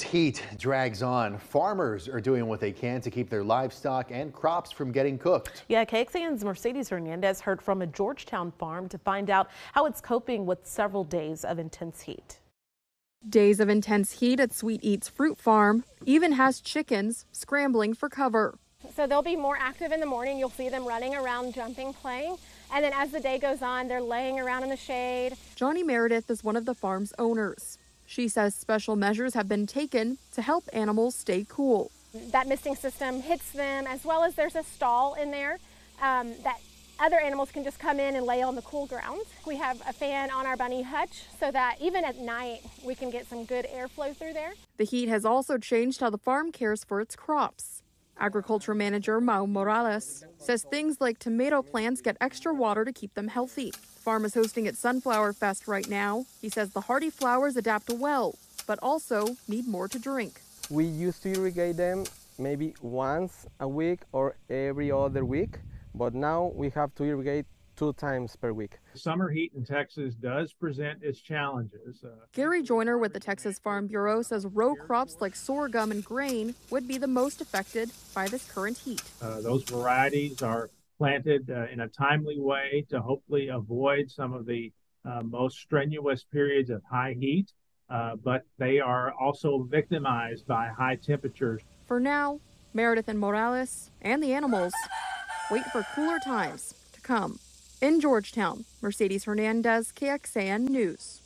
Heat drags on. Farmers are doing what they can to keep their livestock and crops from getting cooked. Yeah, KXAN's Mercedes Hernandez heard from a Georgetown farm to find out how it's coping with several days of intense heat. Days of intense heat at Sweet Eats Fruit Farm even has chickens scrambling for cover. So they'll be more active in the morning. You'll see them running around, jumping, playing. And then as the day goes on, they're laying around in the shade. Johnny Meredith is one of the farm's owners. She says special measures have been taken to help animals stay cool. That misting system hits them, as well as there's a stall in there that other animals can just come in and lay on the cool ground. We have a fan on our bunny hutch so that even at night we can get some good airflow through there. The heat has also changed how the farm cares for its crops. Agriculture manager Mau Morales says things like tomato plants get extra water to keep them healthy. The farm is hosting its Sunflower Fest right now. He says the hardy flowers adapt well, but also need more to drink. We used to irrigate them maybe once a week or every other week, but now we have to irrigate 2 times per week. Summer heat in Texas does present its challenges. Gary Joyner with the Texas Farm Bureau says row crops like sorghum and grain would be the most affected by this current heat. Those varieties are planted in a timely way to hopefully avoid some of the most strenuous periods of high heat, but they are also victimized by high temperatures. For now, Meredith and Morales and the animals wait for cooler times to come. In Georgetown, Mercedes Hernandez, KXAN News.